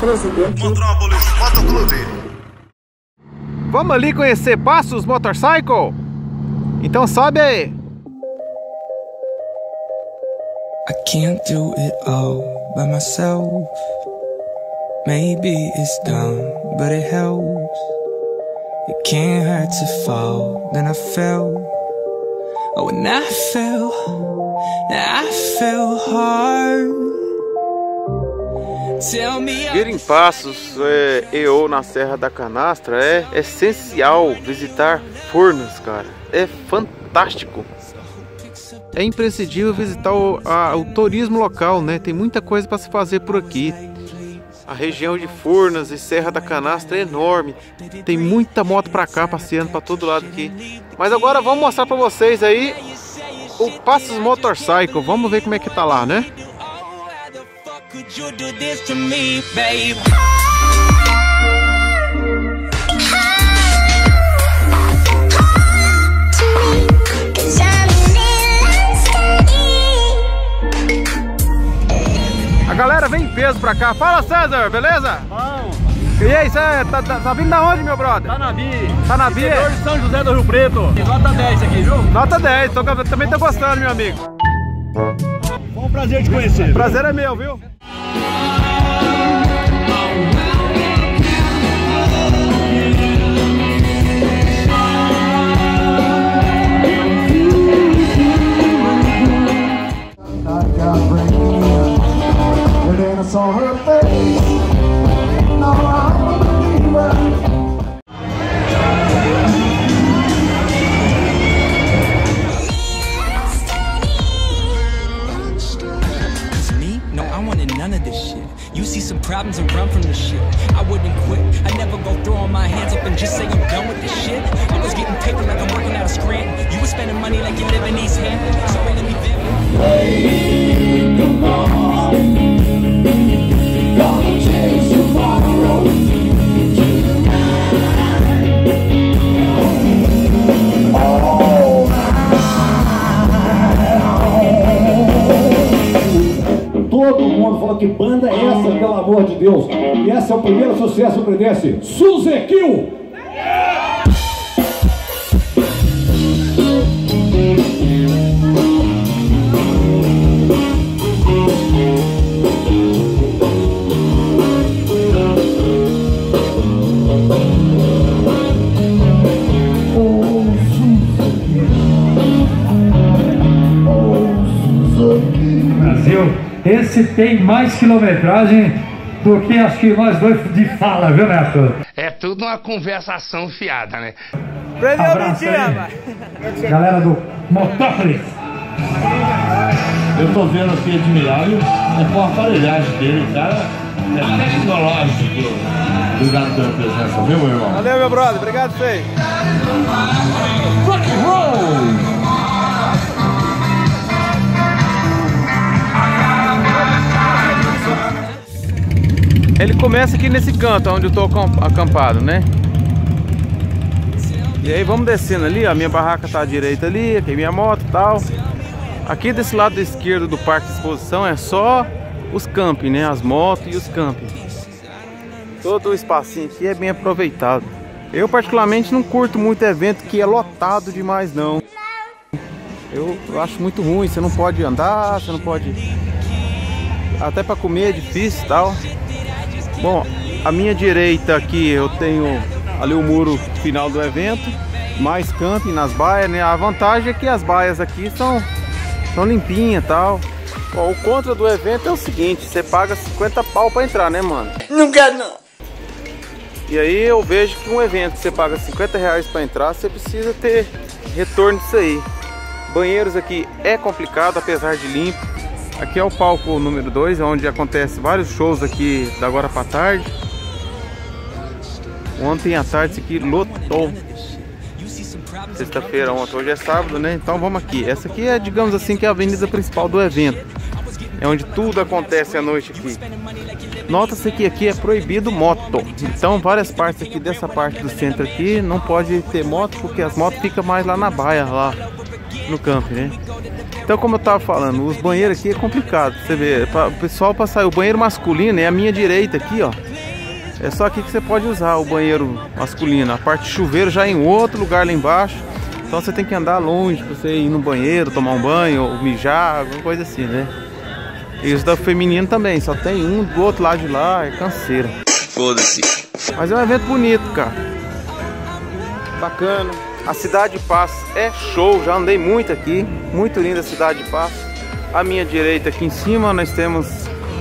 presidente Motópolis Motoclube. Vamos ali conhecer Passos Motorcycle? Então sobe aí. I can't do it all by myself. Maybe it's dumb, but it helps. It can't hurt to fall, then I fell. Oh, and I fell hard. Tell me. Vir em Passos ou na Serra da Canastra é essencial visitar Furnas, cara. É fantástico. É imprescindível visitar o turismo local, né? Tem muita coisa para se fazer por aqui. A região de Furnas e Serra da Canastra é enorme. Tem muita moto para cá, passeando para todo lado aqui. Mas agora vamos mostrar para vocês aí o Passos Motorcycle. Vamos ver como é que tá lá, né? A galera vem em peso pra cá. Fala, César, beleza? Bom. E aí, César, tá vindo da onde, meu brother? Tá na Bia. Tá na Bia? Senhor de São José do Rio Preto. E nota 10 aqui, viu? Nota 10. Também tô gostando, meu amigo. Foi um prazer te conhecer. Prazer, viu? É meu, viu? Que banda é essa, pelo amor de Deus? E esse é o primeiro sucesso credense, Suzuki! Esse tem mais quilometragem do que acho que nós dois de fala, viu, Neto? É tudo uma conversação fiada, né? Abraço aí, galera do Motópolis. Eu tô vendo aqui de milagre, é com a aparelhagem dele, cara. É tecnológico. Obrigado pela presença, viu, meu irmão? Valeu, meu brother. Obrigado, Fê. Rock and roll! Ele começa aqui nesse canto onde eu tô acampado, né? E aí vamos descendo ali, ó. Minha barraca tá à direita ali, aqui minha moto e tal. Aqui desse lado esquerdo do parque de exposição é só os camping, né? As motos e os camping. Todo o espacinho aqui é bem aproveitado. Eu particularmente não curto muito evento que é lotado demais, não. Eu acho muito ruim, você não pode andar, você não pode... Até pra comer é difícil e tal. Bom, à minha direita aqui eu tenho ali o muro final do evento, mais camping nas baias, né? A vantagem é que as baias aqui são limpinhas e tal. Bom, o contra do evento é o seguinte, você paga 50 pau pra entrar, né, mano? Não quero não! E aí eu vejo que um evento que você paga 50 reais pra entrar, você precisa ter retorno disso aí. Banheiros aqui é complicado, apesar de limpo. Aqui é o palco número 2, onde acontece vários shows aqui da agora pra tarde. Ontem à tarde isso aqui lotou. Sexta-feira, ontem, hoje é sábado, né? Então vamos aqui. Essa aqui é, digamos assim, que é a avenida principal do evento. É onde tudo acontece à noite aqui. Nota-se que aqui é proibido moto. Então várias partes aqui dessa parte do centro aqui não pode ter moto, porque as motos ficam mais lá na baia, lá no camping, né? Então, como eu tava falando, os banheiros aqui é complicado. Você vê, o pessoal pra sair, o banheiro masculino é a minha direita aqui, ó. É só aqui que você pode usar o banheiro masculino. A parte de chuveiro já é em outro lugar lá embaixo. Então você tem que andar longe pra você ir no banheiro, tomar um banho, ou mijar, alguma coisa assim, né? E os da feminino também, só tem um do outro lado de lá, é canseira. Foda-se. Mas é um evento bonito, cara. Bacana. A Cidade de Paz é show, já andei muito aqui. Muito linda a Cidade de Paz. À minha direita aqui em cima, nós temos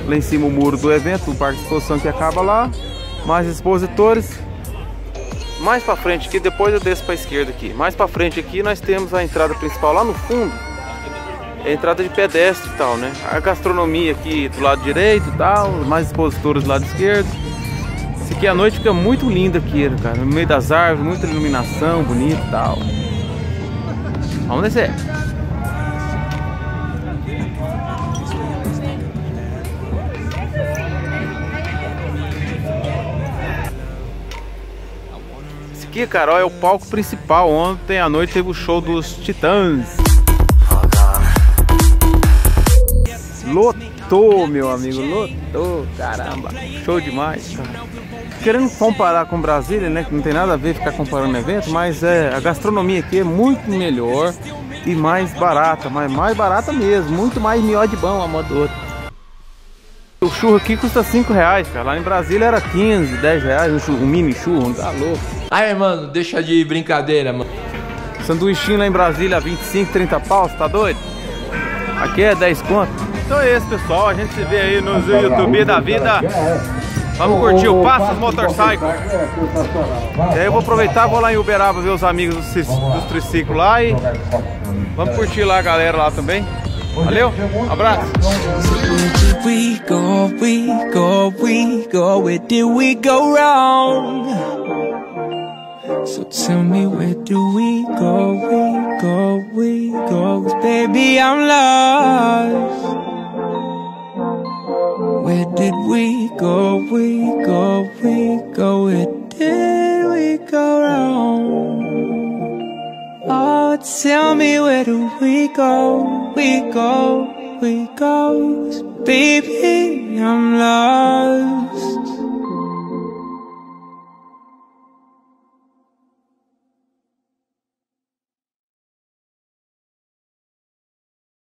lá em cima o muro do evento, o parque de exposição que acaba lá. Mais expositores. Mais pra frente aqui, depois eu desço pra esquerda aqui. Mais pra frente aqui nós temos a entrada principal lá no fundo. É a entrada de pedestre e tal, né? A gastronomia aqui do lado direito e tal. Mais expositores do lado esquerdo. Isso aqui à noite fica muito lindo aqui, cara. No meio das árvores, muita iluminação, bonito e tal. Vamos descer. Aqui, cara, ó, é o palco principal. Ontem à noite teve o show dos Titãs. Lotou, meu amigo, lotou, caramba, show demais, cara. Querendo comparar com Brasília, né, que não tem nada a ver ficar comparando evento, mas é, a gastronomia aqui é muito melhor e mais barata, mas mais barata mesmo, muito mais melhor de bom, a moda do outro. O churro aqui custa 5 reais, cara. Lá em Brasília era 15, 10 reais um, churro, um mini churro, tá louco. Ai, mano, deixa de brincadeira, mano. Sanduichinho lá em Brasília, 25, 30 pau, tá doido? Aqui é 10 conto. Então é isso, pessoal. A gente se vê aí no YouTube da vida. Vamos curtir o Passos Motorcycles. E aí eu vou aproveitar, vou lá em Uberaba ver os amigos dos triciclos lá e vamos curtir lá a galera lá também. Valeu, abraço. So tell me, where do we go, we go, we go? 'Cause baby, I'm lost. Where did we go, we go, we go? Where did we go wrong? Oh, tell me, where do we go, we go, we go? 'Cause baby, I'm lost.